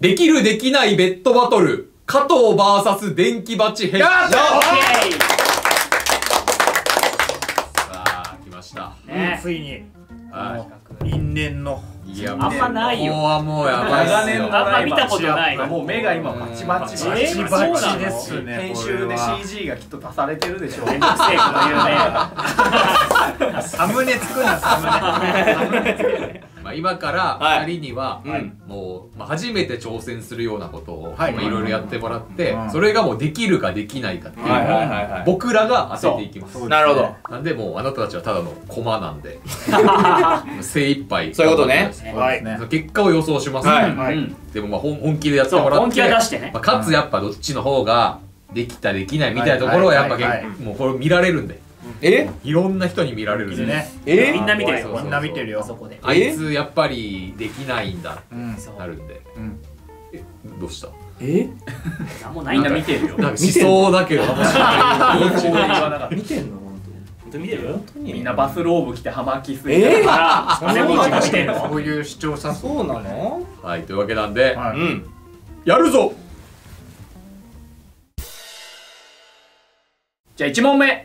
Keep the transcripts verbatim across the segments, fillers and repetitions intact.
できるできないベッドバトル、加藤 ブイエス 電気バチヘッド。さあ来ました、ね、ついに因縁の、いやあんまないよ。もうもうやばいっすよ。あんま見たことない。もう目が今バチバチバチバチですね。編集で シージー がきっと足されてるでしょう。めんどくせえこと言うね。サムネ作るな、サムネ作る。今からふたりにはもう初めて挑戦するようなことをいろいろやってもらって、それがもうできるかできないかっていうのを僕らが当てていきます。なるほど。なんでもうあなたたちはただのコマなんで精一杯。そういうことね。結果を予想します。でもまあ本気でやってもらって、本気は出してね、かつやっぱどっちの方ができたできないみたいなところをやっぱもうこれ見られるんで、えいろんな人に見られるんで、えみんな見てるよ、みんな見てるよ。そこであいつやっぱりできないんだってなるんで、どうした？え何もないんだ。見てるよ、見そうだけど見てんの。本当に見てるよ。みんなバスローブ着て葉巻吸いながら、そんなこと見てんの。そういう視聴者。そうなの。はい、というわけなんでやるぞ。じゃあいちもんめ、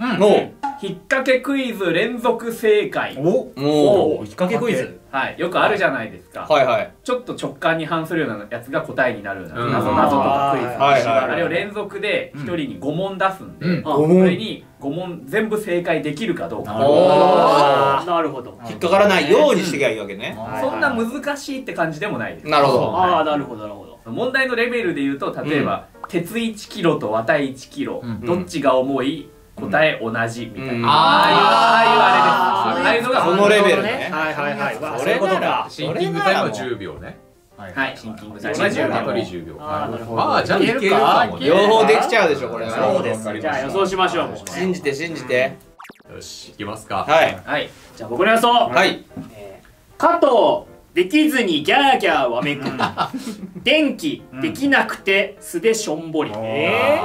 引っ掛けクイズ連続正解。おお、引っ掛けクイズ、はい、よくあるじゃないですか。はいはい。ちょっと直感に反するようなやつが答えになるような謎々とかクイズ、あれを連続でひとりにごもん出すんで、それにごもん全部正解できるかどうか。なるほど。引っかからないようにしていけばいいわけね。そんな難しいって感じでもないです。なるほど。ああ、なるほどなるほど。問題のレベルで言うと、例えば鉄いちキロと綿いちキロ、どっちが重い、答え同じみたいな、ああいうあれです。そのレベルね。はいはいはい。それならシンキングタイムはじゅうびょうね。はい、シンキングタイムじゅうびょう。ああ、なるほど。ああ、じゃあいけるかもね。両方できちゃうでしょこれは。そうです。じゃあ予想しましょう。信じて信じて。よし、いきますか。はいはい。じゃあ僕の予想。はい。加藤できずにギャーギャーわめく。電気できなくて素でしょんぼり。え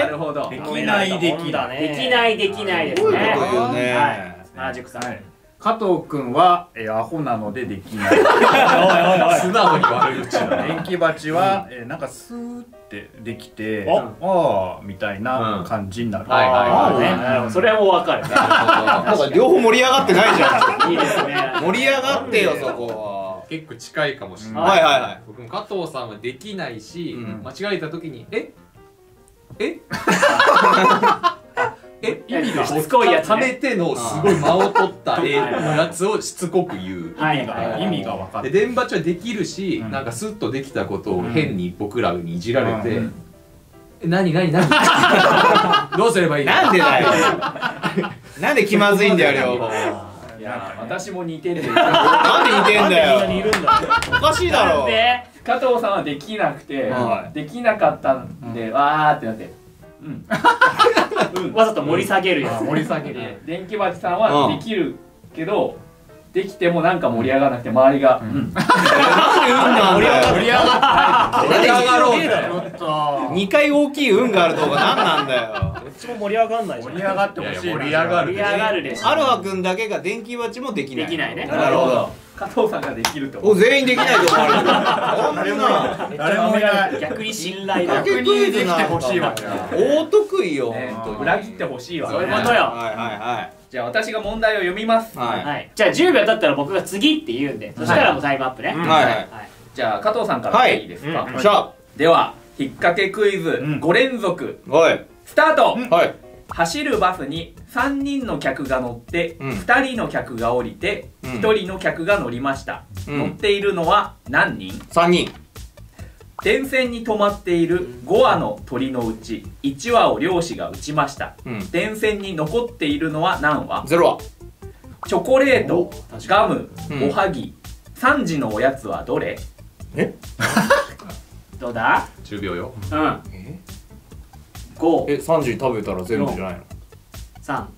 え、なるほど。できないできないできないできないですね。はい。マジックさん。加藤くんはアホなのでできない。素直に悪口だ。電気鉢はなんかスーってできて、ああみたいな感じになる。はいはい。それはもうわかる。なんか両方盛り上がってないじゃん。いいですね。盛り上がってよそこは。結構近いかもしれない。はいはいはい。僕も加藤さんはできないし、間違えた時にえええ意味がしつこいやつためてのすごい間を取ったやつをしつこく言う。意味が分かる。で電波中はできるし、なんかスッとできたことを変に僕らにいじられて、何何何どうすればいいの？なんでだよ。なんで気まずいんだよ両方。いや私も似てる。なんで似てんだよ。おかしいだろ。加藤さんはできなくて、できなかったんでわーってなって、うん、わざと盛り下げるやつ。盛り下げる。電気鉢さんはできるけど、できてもなんか盛り上がらなくて周りが、うん、盛り上がって盛り上がろうって。にかい大きい運がある動画何なんだよ。盛り上がんないじゃん。盛り上がってほしい。盛り上がる。盛り上がるでしょ。アルハ君だけが電気鉢もできない。できないね。なるほど。加藤さんができると思う。全員できないと思われる。誰もいない。誰もいない。逆に信頼だ。逆にできてほしいわ。大得意よ。裏切ってほしいわ。そういうことよ。はいはいはい。じゃあ私が問題を読みます。はい。じゃあじゅうびょう経ったら僕が次って言うんで、そしたらもうタイムアップね。はいはい。じゃあ加藤さんからいいですか。はい。では引っ掛けクイズごれんぞく。はい。スタート、はい、走るバスにさんにんの客が乗って、うん、ふたりの客が降りて、うん、ひとりの客が乗りました、うん、乗っているのは何人？ さんにん。電線に止まっているごわの鳥のうちいちわを漁師が撃ちました、うん、電線に残っているのは何羽？ ゼロわ。チョコレート、ガム、うん、おはぎ、さんじのおやつはどれ？えどうだ？じゅうびょうよ。うん。ええ、さんじ食べたらゼロじゃないの？さん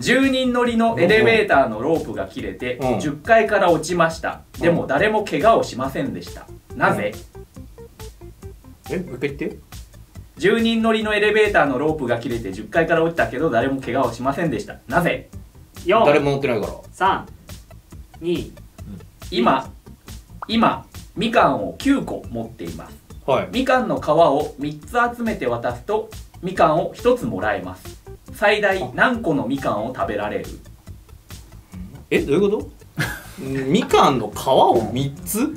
じゅうにん乗りのエレベーターのロープが切れてじゅっかいから落ちました。でも誰も怪我をしませんでした。なぜ？え、もう一回言って。じゅうにん乗りのエレベーターのロープが切れてじゅっかいから落ちたけど誰も怪我をしませんでした。なぜ？誰も乗ってないから。さんに今今みかんをきゅうこ持っています、はい、みかんの皮をみっつ集めて渡すとみかんをひとつもらえます。最大何個のみかんを食べられる？え、どういうこと？みかんの皮をみっつ？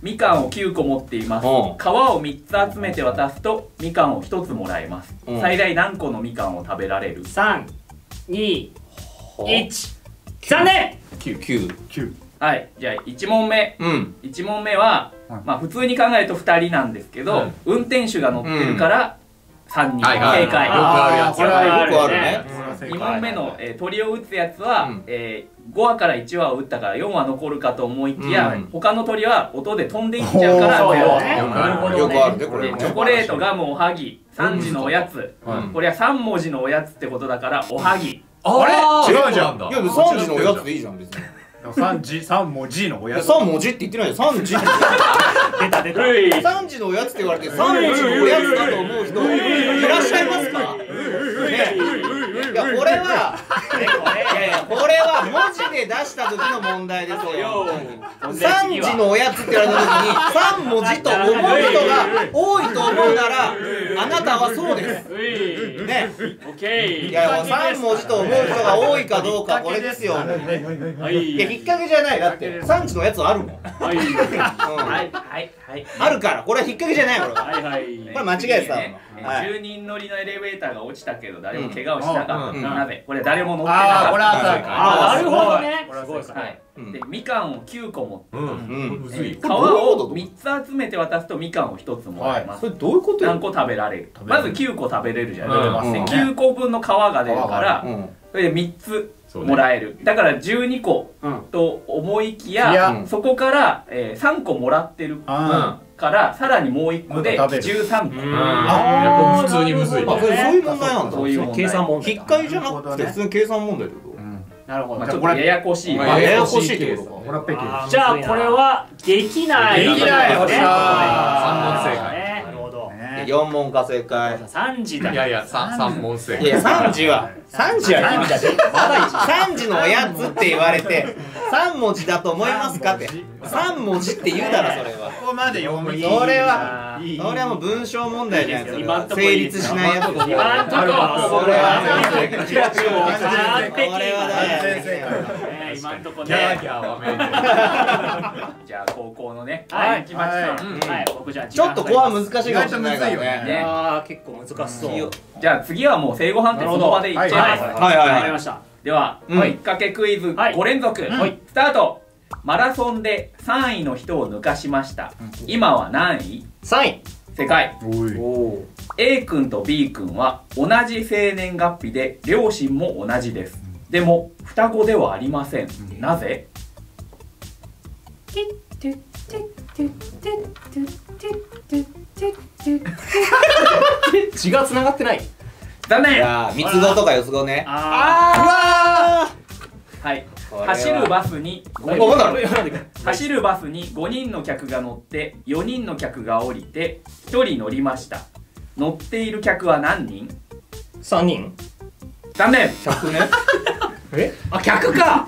みかんをきゅうこ持っています、うん、皮をみっつ集めて渡すとみかんをひとつもらえます、うん、最大何個のみかんを食べられる？さん、に、いち。残念。きゅうきゅうきゅう。はい、じゃあいち問目、うん、いち問目は、まあ、普通に考えるとふたりなんですけど、はい、運転手が乗ってるからさんにん、うん、正解。よくあるやつ。これはよくあるね。に問目の、えー、鳥を打つやつは、うん、えー、ご羽からいちわを打ったからよん羽残るかと思いきや、うん、他の鳥は音で飛んでいっちゃうからゼロ。チョコレート、ガム、おはぎ、さんじのおやつ、うん、これはさん文字のおやつってことだからおはぎ、うん、あれ違うじゃん。だいやさんじのおやつでいいじゃん別に。さんじさんもじのおやつ。さんもじって言ってないじゃん。さんじ出た出た。さんじのおやつって言われてさんじのおやつだと思う人いらっしゃいますか？いやこれはこれは文字で出した時の問題ですよ。さんじのおやつって言われた時にさんもじと思う人が多いと思うならあなたはそうですね。いやさんもじと思う人が多いかどうかこれですよ。いや引っ掛けじゃない。だってさんじのやつあるもん。はいはいはい、あるからこれは引っ掛けじゃない。これは間違えてたもん。じゅうにん乗りのエレベーターが落ちたけど誰も怪我をしなかった。なぜ？これ誰も乗ってなかった。これはなるほどね。これはすごいですね。でみかんをきゅうこ持って皮をみっつ集めて渡すとみかんをひとつもらえます。それどういうこと？何個食べられる？まずきゅうこ食べれるじゃないですか。きゅうこぶんの皮が出るからそれでみっつもらえる。だからじゅうにこと思いきやそこからさんこもらってるからさらにもういっこでじゅうさんこ。あ、普通にむずい。そういう問題なんだ。そういう問題。引っかいじゃなくて普通に計算問題ってこと。なるほど。ちょっとややこしい。ややこしいってことか。じゃあこれはできない。できない。よっしゃ。さん問正解。四問か正解。三時だ。いやいや三三問正解。いや三時は三時は意味だね。三時のおやつって言われて三文字だと思いますかって三文字って言うだろそれは。ここまで読む。それはそれはもう文章問題じゃないですか。成立しないやつ。今んとこそれはキラキラ完璧。これはだね。今んとこね。じゃあ高校のね。はい。ちょっと後半難しいかもしれないからね。ああ結構難しそう。じゃあ次はもう正誤判定その場でいっちゃいます。はいはい。わかりました。では引っ掛けクイズごれんぞくスタート。マラソンでさんいの人を抜かしました。今は何位？さんい。正解。A 君と B 君は同じ生年月日で両親も同じです。でも双子ではありません。なぜ？血がつながってない。残念。三つ子とか四つ子ね。ああ。はい。走るバスに走るバスにごにんの客が乗ってよにんの客が降りてひとり乗りました。乗っている客は何人？三人。残念。客ね。え？あ、客か。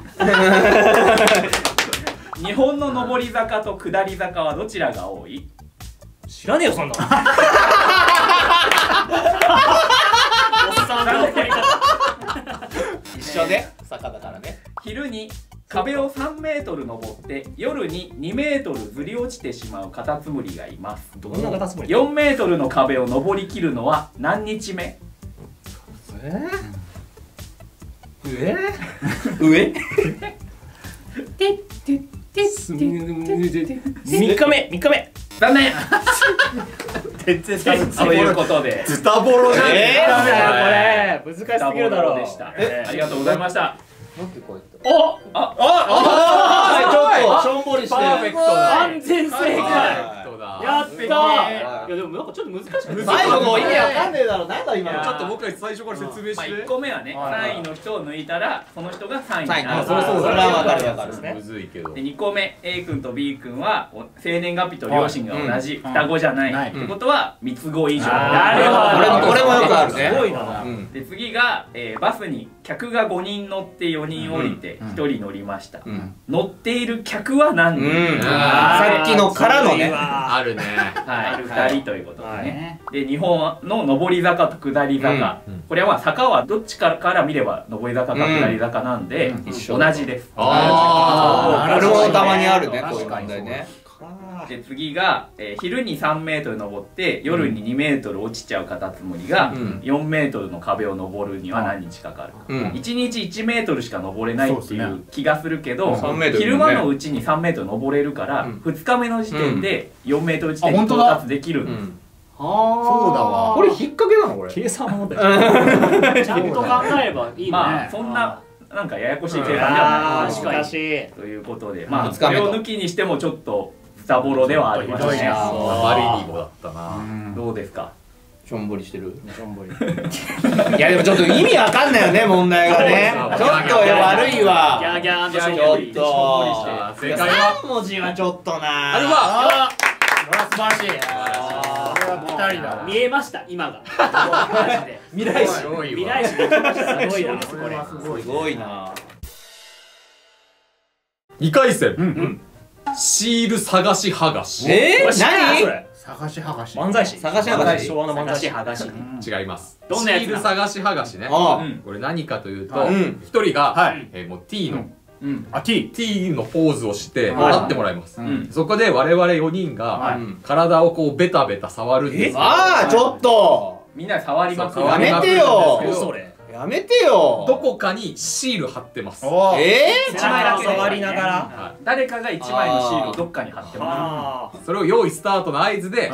日本の上り坂と下り坂はどちらが多い？知らねえよそんな。おっさんのやり方。一緒で坂だからね。昼に壁をさんメートル登って夜ににメートルずり落ちてしまうカタツムリがいます。どんなカタツムリ？よんメートルの壁を登り切るのは何日目？え？上？上？みっかめ、みっかめ。残念。ということで、ズタボロじゃねえ。これ難しすぎるだろう。ありがとうございました。なんて書いてある？お、あ、あ、あ、ちょっとしょんぼりしてる。完全正解。やったー。いやでもなんかちょっと難しかった。最後の意味わかんねえだろ。なんだ今の。ちょっと僕ら最初から説明して。いっこめはね、さんいの人を抜いたらその人がさんいになる。そうそう、それはわかるわかるですね。むずいけど。でにこめ A 君と B 君は生年月日と両親が同じ、双子じゃない。ってことは三つ子以上。なるほど。これもよくあるね。すごいな。で次がバスに客がごにん乗ってよにん降りてひとり乗りました。乗っている客は何人？さっきのからのね、あるね、ふたりということですね。で、日本の上り坂と下り坂、これは坂はどっちかから見れば上り坂か下り坂なんで同じです。ああ、なるほど、たまにあるね、こういう問題ね。で、次が、えー、昼にさんメートル登って夜ににメートル落ちちゃうカタツムリが、うん、よんメートルの壁を登るには何日かかる、うん、いちにちいちメートルしか登れないっていう気がするけど、ね、昼間のうちにさんメートル登れるから、うん、ふつかめの時点でよんメートル地点に到達できるんです。うんそうだわ、これ引っ掛けなの、これ計算問題ちゃんと考えればいいね。まあそんななんかややこしい計算じゃない。難しいということで、まあこれを抜きにしてもちょっとズタボロではありましたね。バリリゴだったな。どうですか？しょんぼりしてる。しょんぼり。いやでもちょっと意味わかんないよね、問題がね。ちょっと悪いわ。ギャーギャーとしょんぼりして。さんもじはちょっとな。アルファ。素晴らしい。見えました今が未来史未来史すごいな。にかいせんシール探し剥がし。えっ何それ？探し剥がし漫才師。探し剥がし昭和の漫才師。剥がし違います。シール探し剥がしね、これ何かというと、ひとりがもう T のT のポーズをして立ってもらいます。そこで我々よにんが体をこうベタベタ触るんです。ああちょっとみんな触りまくる。やめてよやめてよ。どこかにシール貼ってます。えっいちまいだけ触りながら誰かがいちまいのシールをどっかに貼ってます。それを用意スタートの合図で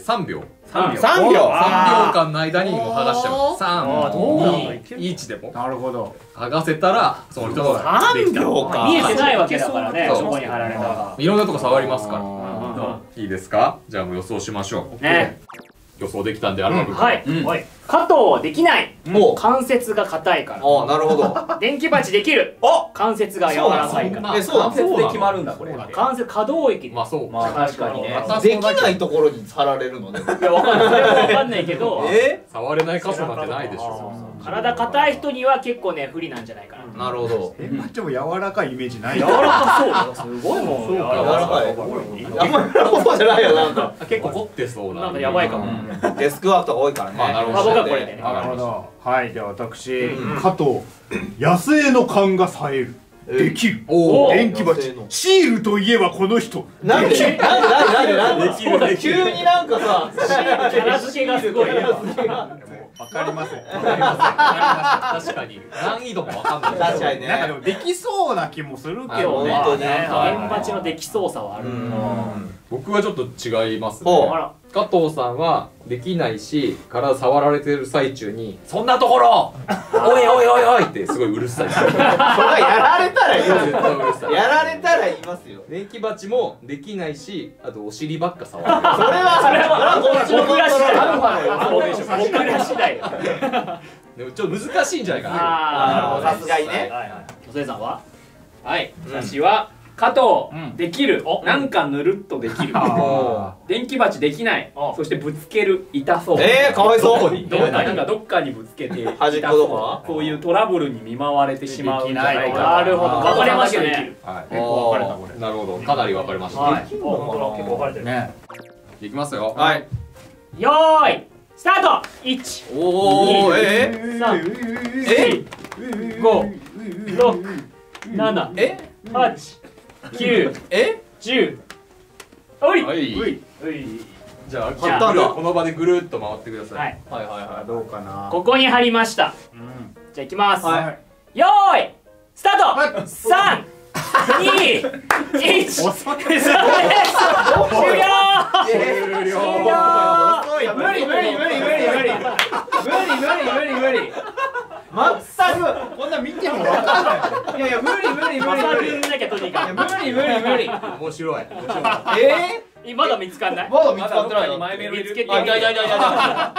さんびょうさんびょうかんの間にもう剥がしちゃう。さんにいちでもなるほど剥がせたらその人がさんびょうかん見えてないわけだからね。そこに貼られたらいろんなとこ触りますから。いいですか、じゃあもう予想しましょうね。予想できたんであればはい加藤できない、関節が硬いから。ああなるほど。電気鉢できる、関節が柔らかいから。関節で決まるんだこれ。関節可動域。まあそう確かにね。できないところに貼られるのね。いやわかんない、それはわかんないけど触れない箇所なんてないでしょ。体硬い人には結構ね不利なんじゃないかな。なるほど。えっでも柔らかいイメージない。柔らかそうすごいもん。柔らかいあんまり柔らかそうじゃないよ。なんか結構凝ってそうな、なんかやばいかも。デスクワークが多いからね。なるほど。僕はこれでね。なるほど。はいでは私加藤野生の勘が冴える。できる。電気鉢。シールといえばこの人。なんでなんでなんでなんで急になんかさキャラ付けがすごい。わかります。確かに難易度もわかんない。確かにね。なんかでもできそうな気もするけどね。本当ね。電鉢のできそうさはある。僕はちょっと違いますね。加藤さんはできないし、体触られてる最中にそんなところ、おいおいおいおいってすごいうるさい。それはやられたら言いますよ。やられたら言いますよ。電気鉢もできないし、あとお尻ばっか触る。それはそれは僕ら次第。僕ら次第。でもちょっと難しいんじゃないかな。ああさすがにね。おせいさんは？はい。私は。加藤できる、なんかぬるっとできる、電気鉢できない、そしてぶつける、痛そう。えーかわいそうになんかどっかにぶつけて端っこどこそういうトラブルに見舞われてしまうんじゃないか。なるほど分かれましたね。結構分かれたこれ。なるほどかなり分かれました。結構分かれてるね。いきますよ。はい、よーいスタート。いちおおええごろくななえはち九、え、十、おい、おい、おい、じゃあ買ったんだ。この場でぐるっと回ってください。はいはいはい。どうかな。ここに貼りました。じゃあ行きます。よーい、スタート。三、二、一、終了。終了。無理無理無理無理無理無理無理無理。全くこんな見ても分かんない。いやいや無理無理無理無理。無理無理無理。面白い。ええ？まだ見つかんない。まだ見つかってない。前メロ見つけて。あいやいやいや。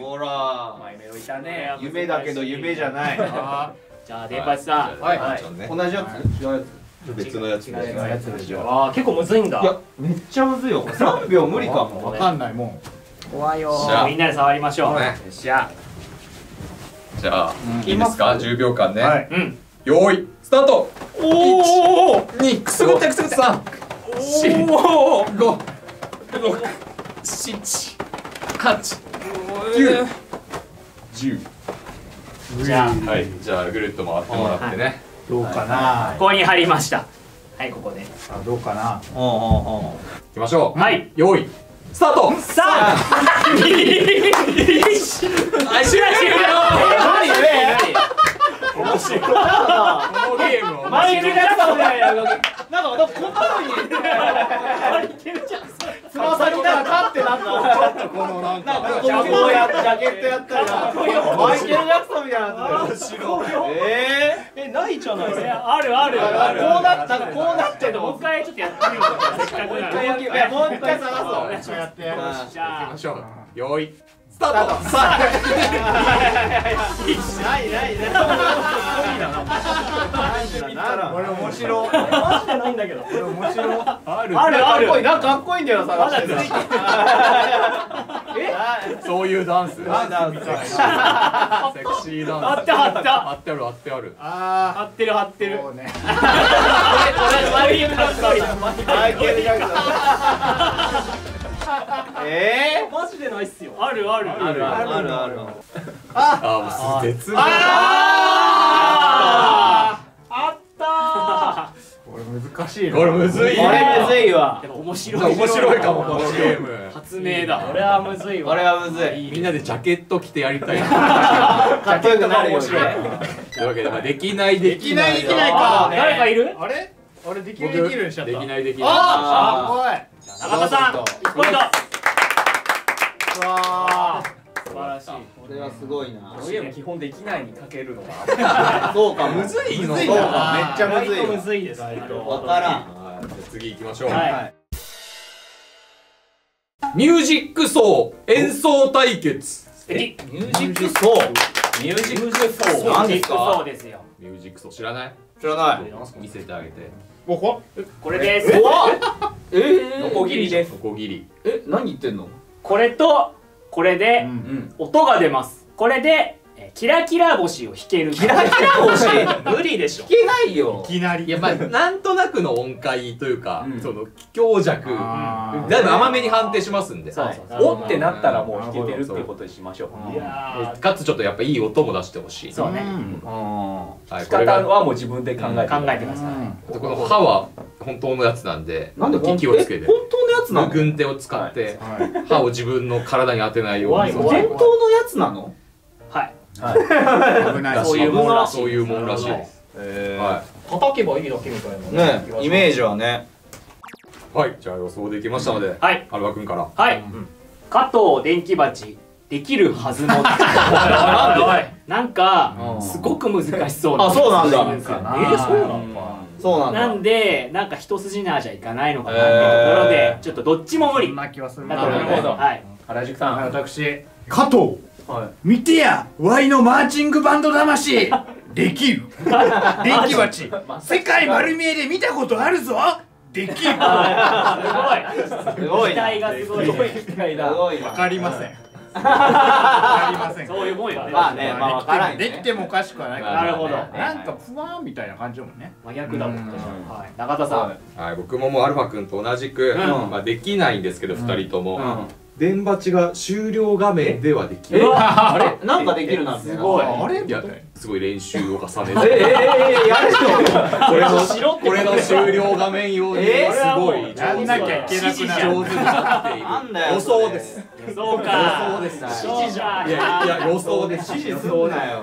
ほら。前メロいたね。夢だけど夢じゃない。じゃあ電波さん。はい。同じやつ？違うやつ。別のやつ。違うやつでしょ。ああ結構むずいんだ。いやめっちゃむずいよ。さんびょう無理かも。わかんないもん。怖いよ。みんなで触りましょう。よっしゃ。じゃあいいですか、じゅうびょうかんね。よーいスタート。おおにくすぐってくすぐってさんごろくしちはちきゅうじゅう。じゃあはいじゃあぐるっと回ってもらってね。どうかな、ここに入りました。はい、ここでさあどうかな。おおおいきましょう。はい、よーいスタート。さあよいスタート。さあないないない俺面白マジでないんだけど。俺面白あるあるあるかっこいい、なんかかっこいいんだよな、探してえそういうダンスセクシーダンスあってあったあってあるあってあるあってるあってるそうねえー、マジでないっすよ。あるあるあるあるあるあるあるああ絶妙あったこれ難しいな。これむずいよ。これむずいわ。面白い面白いかも。このゲーム発明だ。これはむずいわ。これはむずい。みんなでジャケット着てやりたい。ジャケットが面白いというわけで、できないできないできないか誰かいる。あれ俺できるできるしちゃった。できないできないあーすごい。中田さんいちポイント。わー素晴らしい。これはすごいな。そういえば基本できないにかけるのがそうかむずいの。そうかめっちゃむずいむずいです。わからん。次行きましょう。ミュージックソー演奏対決。ミュージックソーミュージックソーなんですか。ミュージックソー知らない知らない。見せてあげて。これです。えノコギリです。ノコギリ。え何言ってんの。これとこれで音が出ます。これでキラキラ星を弾ける。キラキラ星無理でしょ。弾けないよ。いきなり。いやまあなんとなくの音階というかその強弱だいぶ甘めに判定しますんで。おってなったらもう弾けてるっていうことにしましょう。いやかつちょっとやっぱいい音も出してほしい。そうね。弾き方はもう自分で考えて考えてください。この歯は本当のやつなんで。なんで本気をつけて。軍手を使って歯を自分の体に当てないように。伝統のやつなの。はいそういうもんらしい。そういうもんらしい。叩けばいいだけみたいなねイメージはね。はい、じゃあ予想できましたのではるばくんから。はい、加藤電気鉢できるはずの。なんかすごく難しそうな。あそうなんだ。えそうなんだ。なんでなんか一筋縄じゃいかないのかなっていうところでちょっとどっちも無理な気はする。なるほど。原宿さん。私加藤見てやワイのマーチングバンド魂できる電気鉢世界丸見えで見たことあるぞできる。すごいすごい期待がすごい期待だ。わかりませんわかりません。そういうもんよね。まあね、まあわからない。できてもおかしくはないから。なるほど。なんか不安みたいな感じだもんね。真逆だもん。はい。中田さん。はい、僕ももうアルファ君と同じく、まあできないんですけど二人とも。電波が終了画面ではできる。あれ、なんかできるな。すごい。あれ、すごい練習を重ねて。ええええやる人。これのこれの終了画面用にすごいやんなきゃいけなくなる。上手になっている。予想です。そうか。予想です。指示じゃ。いやいや予想です。指示そうだよ。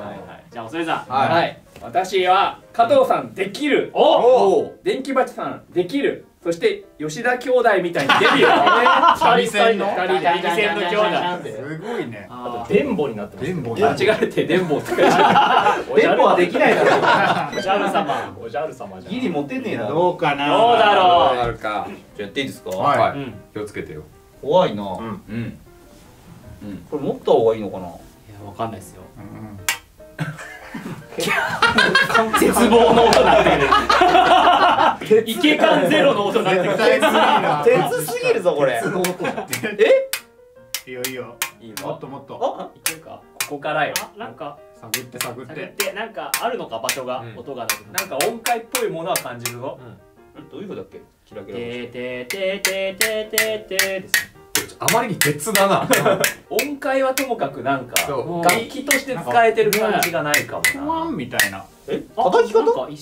じゃあおそれさん。はい。私は加藤さんできる。お。電気鉢さんできる。そして吉田兄弟みたいにデビュー。三人の二人の兄弟。すごいね。あと電ボになってます。電ボ間違えて電ボって。電ボはできないだろう。おじゃる様。おじゃる様じゃ。ギリ持てねえな。どうかな。どうだろう。やるか。やっていいですか。はい。気をつけてよ。怖いな。うん。これ持った方がいいのかな。いやわかんないですよ。絶望の音なってる。イケカンゼロの音なってる。鉄すぎるぞこれ。え？いいよいいよ。もっともっと。いけるか。こからよ。なんか探って探って探ってなんかあるのか場所が、音がなくなんか音階っぽいものは感じるぞ。どういうことだっけ？キラキラ。てててててててです。あまりに別だな。音階はともかくなんか楽器として使えてる感じがないかもな。みたいな。え？叩き方？え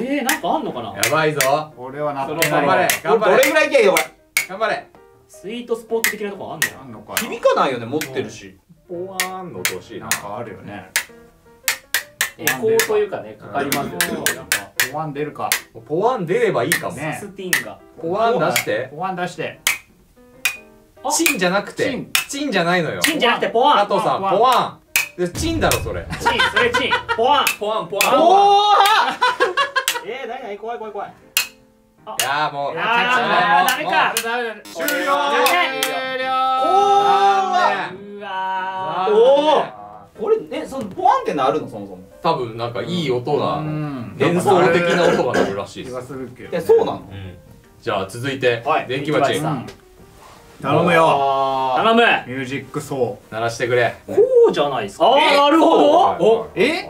えなんかあんのかな。やばいぞ。俺はな。頑張れ。頑張れ。どれぐらいいけよこれ。頑張れ。スイートスポット的なとこあんの？あんのかな。響かないよね、持ってるし。ポワーンの音欲しいな。なんかあるよね。エコーというかね、かかりますよね。ポワン出るか。ポワン出ればいいかも。サスティンが。ポワン出して。ポワン出して。チンじゃなくて、チンじゃないのよ。チンじゃなくて、ポワン。加藤さん、ポワン。で、チンだろそれ。チン、それチン。ポワン、ポワン、ポワン。ええ、なになに、怖い怖い怖い。いや、もう。ああ、ダメか。終了。終了。おお。うわ。おお。これ、え、そのポワンってなるの、そもそも。多分、なんかいい音が。伝統的な音が鳴るらしいです。え、そうなの。じゃあ、続いて、電気鉢。頼むよ。頼む。ミュージックソー鳴らしてくれ。こうじゃないですか。ああ、なるほど。え、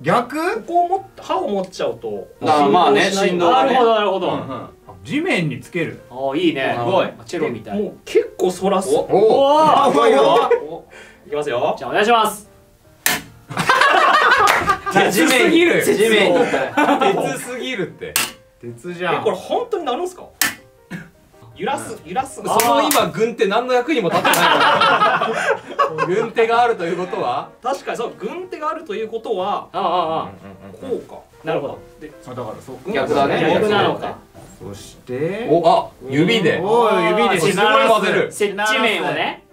逆？こうも歯を持っちゃうと。まあね、振動がね。なるほどなるほど。地面につける。ああ、いいね。すごい。チェロみたい。もう結構反らす。おお。すごいよ。いきますよ。じゃあお願いします。鉄すぎる。地面に。鉄すぎるって。鉄じゃん。え、これ本当になるんですか？揺らす、揺らす。その今軍手何の役にも立ってないから。軍手があるということは。確かにそう、軍手があるということは。ああああ。こうか。なるほど。で、だからそう。逆だね。逆なのか。そして。お、あ、指で。おお、指で。地面を混ぜる。地面をね。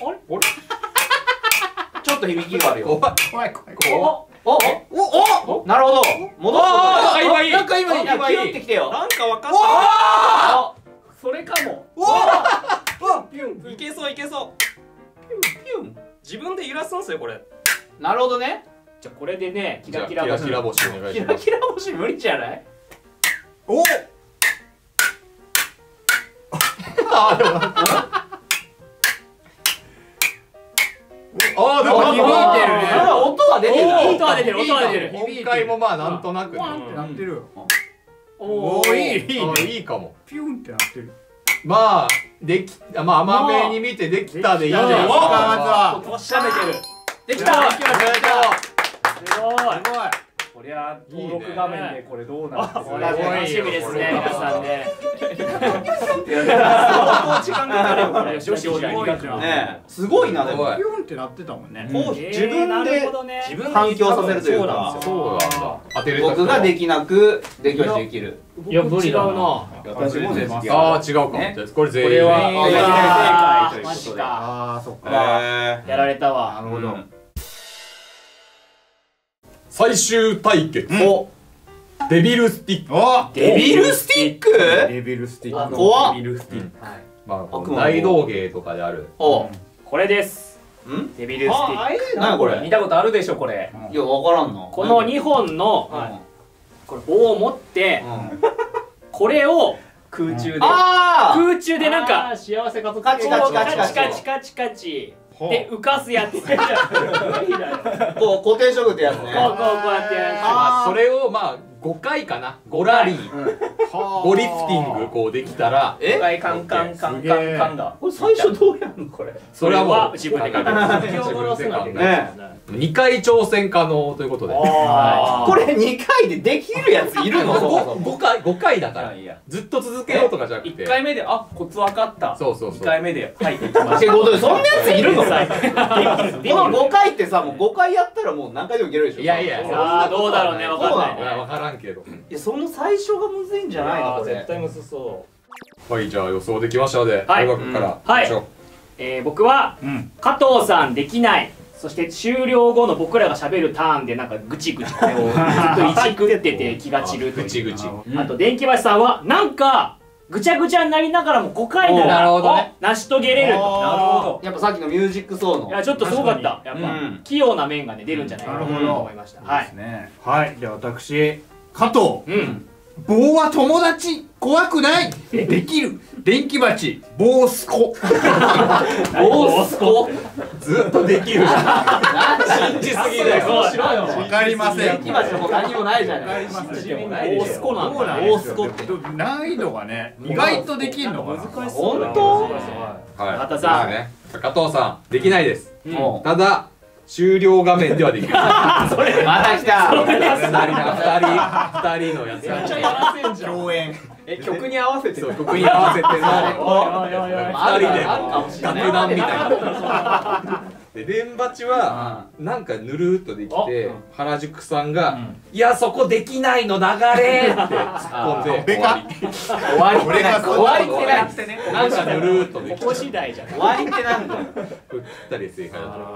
お。あれ？あれ？ちょっと響きがあるよ。怖い怖い怖い。おおおお、なるほど。戻った。今いい。なんか今いい。なんか拾ってきてよ。なんかわかった。それかも。ピュン。いけそういけそう。ピュンピュン。自分で揺らすんすよこれ。なるほどね。じゃこれでね、キラキラ星。キラキラ星お願いします。キラキラ星無理じゃない？お。あでも。あでも響いてるね。出てる音は出てる音は出てる。音階もまあなんとなくワンってなってる。おおいいいいかも。ピュンってなってる。まあできまあ甘めに見てできたでいいじゃん。まずは調べてる。できた。すごいすごい。こりゃ登録画面でこれどうなるんですか。楽しみですね皆さんね。時間かかるよこれ。女子を大学のね。すごいなでも。ピュンってなってたもんね。こう自分で自分反響させるというか。そうなんだ。当てる。僕ができなくできはできる。いや無理だな。私もです。ああ違うか。これ全員正解ということで。ああそっか。やられたわ。なるほど。最終対決をデビルスティック。あ、デビルスティック？デビルスティック。怖っ。デビルスティック。はい。まあ大道芸とかである。お、これです。ん？デビルスティック。何これ？見たことあるでしょこれ。いや分からんな。このにほんのこれ棒を持ってこれを空中で空中でなんか幸せかとカチカチカチカチカチカチ。で、浮かすやつ。こう、固定色ってやつね。こう、こう、こうやってやる。ああ、それを、まあ、ごかいかな。ごラリー。ごリフティング、こう、できたら。えごかい、カンカンカンカンカンだ。これ、最初どうやるのこれ。それはもう、自分で考えます。自分で考えます。にかい挑戦可能ということで。これ、にかいでできるやついるの ?ごかい、ごかいだから。ずっと続けようとかじゃなくて。いっかいめで、あ、コツ分かった。そうそうそう。にかいめで、はい、できました。そんなやついるのこのごかいってさ、もうごかいやったらもう何回でもいけるでしょ。いやいや、どうだろうね、分かんない。分からんけど。いや、その最初がむずいんじゃないのこれ。絶対むずそう。はい、じゃあ予想できましたので、大学から。はい。僕は、加藤さんできない。そして終了後の僕らが喋るターンでなんかぐちぐちこれをずっといじくってて気が散るという。ぐちぐち。あと、電気橋さんは、なんか、ぐちゃぐちゃになりながらもごかいなら成し遂げれると。なるほど。やっぱさっきのミュージックソーのいやちょっとすごかった。やっぱ器用な面がね出るんじゃないかと思いました。はい、では私加藤、棒は友達。怖くないできる電気鉢ボースコボースコずっとできる信じすぎだよ。わかりません。電気鉢の他にもないじゃない。ボースコなんだ。ボースコって難易度がね意外とできるのが難しい。本当？またさ加藤さんできないです。ただ終了画面ではできる。また来た。二人二人のやつが共演。え、曲に合わせて、曲に合わせてのふたりで楽団みたいな。でレンバチはなんかぬるっとできて原宿さんが「いやそこできないの流れ!」って突っ込んで終わり終わりってない終わりってないってねなんかぬるっとできて終わりってなんだよ。ぴったり正解だと思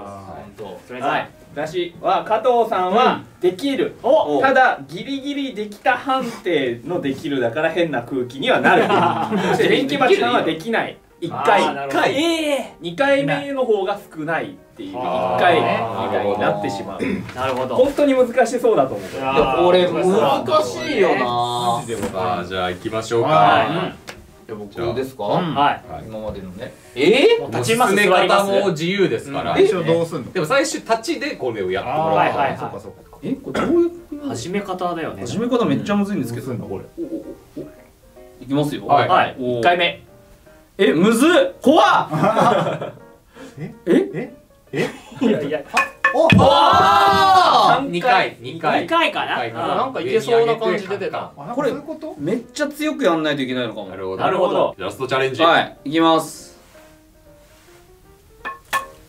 います。私は加藤さんはできる、うん、ただギリギリできた判定のできるだから変な空気にはなる。そして電気鉢さんはできないいっかい、えー、にかいめの方が少ないっていういっかいになってしまう。なるほど。本当に難しそうだと思う。これ難しいよな。じゃあ行きましょうか。僕ですか。はい。今までのね。ええ。立ちます。進め方も自由ですから。最初どうすんの。でも最初立ちでこれをやってもらう。はいはいはい。そうかそうか。え、これどういう始め方だよね。始め方めっちゃむずいんですけど。これ。いきますよ。はい。一回目。え、むずっ。怖っ。ええええ。いやいや。おお。二回二回。二回かな。なんかいけそうな感じ出てた。これめっちゃ強くやんないといけないのかも。なるほど。なるほど。ラストチャレンジ。はい。いきます。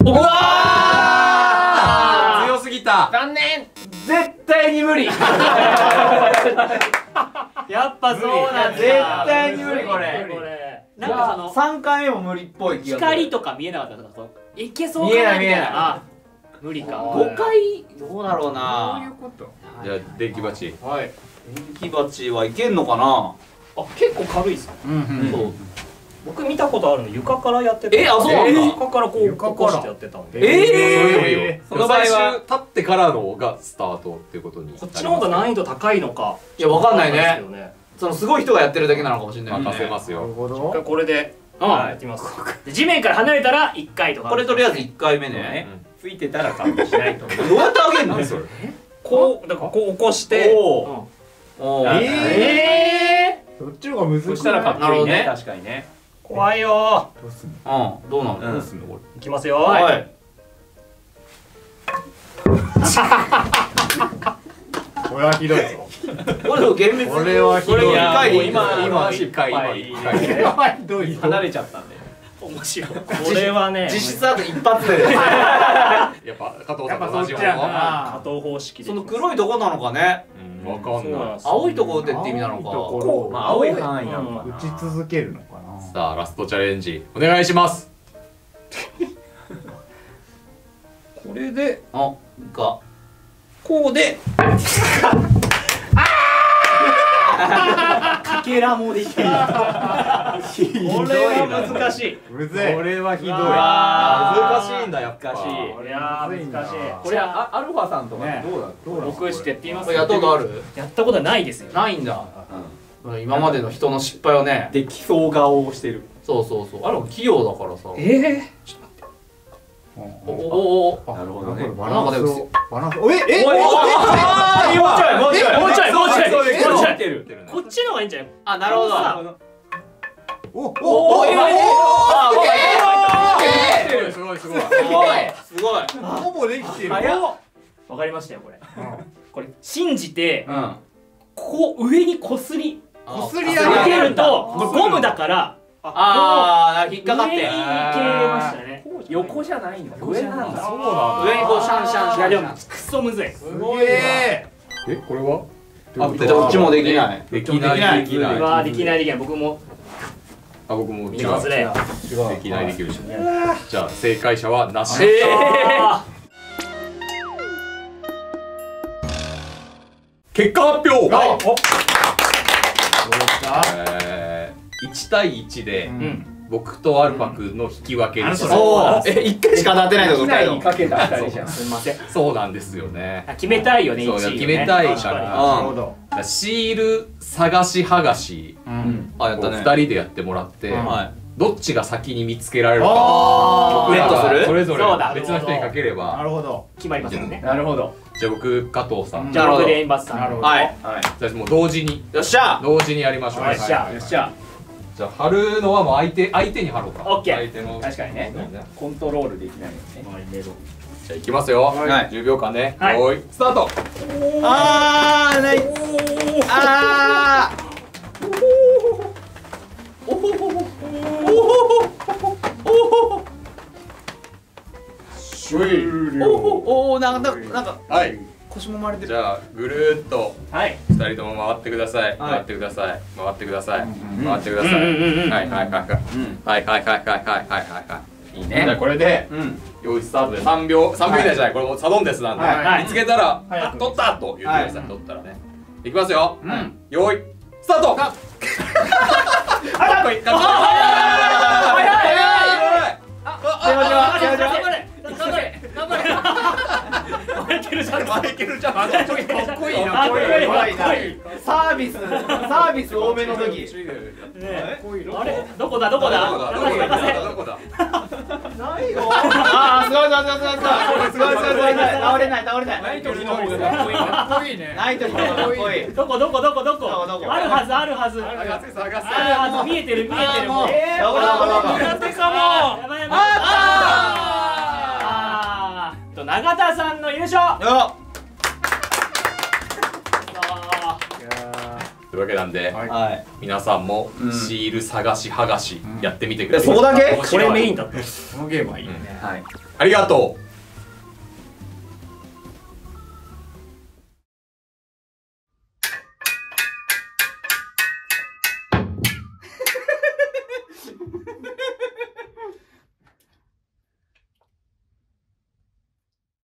うわ！強すぎた。残念。絶対に無理。やっぱそうなんだ。絶対に無理これ。なんかその三回目も無理っぽい気がする。光とか見えなかったとか。いけそうかなみたいな。無理か。ごかいどうだろうな。じゃあ電気鉢。はい。電気鉢はいけんのかな。あ、結構軽いですね。そう。僕見たことあるの床からやってた。え、あ、そうなんだ。床からこう床からやってたんで。ええ。その場合は立ってからのがスタートっていうことに。こっちの方が難易度高いのか。いやわかんないね。そのすごい人がやってるだけなのかもしれない。任せますよ。なるほど。これで。はい。やってみます。地面から離れたらいっかいとか。これとりあえずいっかいめね。ついてたら感じしないと思う。どうやって上げるのそれ。こうだからこう起こして。おお。ええ。そっちの方が難しい。そしたらかっこいいね。確かにね。怖いよ。どうすんの。うん。どうなの。どうすんのこれ。いきますよ。はい。これはひどいぞ。これは厳密。これはひどい。今今いっかい今いっかい離れちゃったんで。面白い。これはね、実質あと一発で。やっぱ加藤さんと同じような加藤方式。その黒いとこなのかね。わかんない。青いとこ打てって意味なのか。まあ青い範囲なのかな。打ち続けるのかな。さあラストチャレンジお願いします。これであがこうで。かけらもできない。これは難しい。これはひどい。難しいんだやっぱ。いや難しい。これアルファさんとかどうだ。僕してやってみます。やったことある？やったことないですよ。ないんだ。今までの人の失敗をね。できそう顔をしてる。そうそうそう。あれも器用だからさ。ええ。ちょっと待って。おおお。なるほどね。なんかでもバランス。ええ。もうちょいもうちょいもうちょいもうちょいもうちょい。こっちの方がいいんじゃない？あ、なるほど。おおおお、すごいすごいすごい、ほぼできてる。わかりましたよこれ。これ信じてこう上にこすりこすり上げるとゴムだからああ引っかかって上に行けましたね。横じゃないんだ。上なんだ。上にこうシャンシャンシャン。いやでもクソむずい。すごい。えこれは？どっちもできない。できないできない。わあできないできない。僕も。僕も違う。できないできるでしょ。じゃあ正解者はなし。結果発表。一対一で僕とアルパクの引き分けです。え一回しか当たってないの。にかけたふたりじゃん。すみません。そうなんですよね。決めたいよね。決めたいから。シール探し剥がしをふたりでやってもらって、どっちが先に見つけられるか僕らがそれぞれ別の人にかければ決まりますよね。なるほど。じゃあ僕加藤さん、じゃあ僕でエンバスさん、はいじゃあもう同時に、よっしゃ同時にやりましょう。よっしゃよっしゃ。じゃあ貼るのはもう相手相手に貼ろうか。オッケー。確かにね。コントロールできないですね。じゃあいきますよ。じゅうびょうかんね。はい。スタート。ああない。ああ。おほほほ。おおなんかなんかはい腰も回れてる。じゃあぐるっとふたりとも回ってください、回ってください、回ってください、回ってください、はいはいはいはいはいはいはいはいはいいいね。じゃあこれで用意スタートでさんびょうさんびょう以内じゃない、これもサドンデスなんで見つけたら「取った!」と言ってください。取ったらねいきますよ。用意スタート。かっこいいかっこいい。頑張れ頑張れ。マイケルジャクソンマイケルジャクソンかっこいいな。かっこいいサービスサービス多めの時。あれどこだどこだどこだどこだないよ。ああすごいすごいすごいすごいすごい倒れない倒れない。ナイトリの方がかっこいいかっこいいね。ナイトリの方がかっこいい。どこどこどこどこあるはずあるはずあるはず見えてる見えてる。もうどこどこどこ苦手かも。あった永田さんの優勝。というわけなんで、皆さんもシール探し剥がしやってみてください。そこだけ？これメインだった。このゲームはいいね。ありがとう。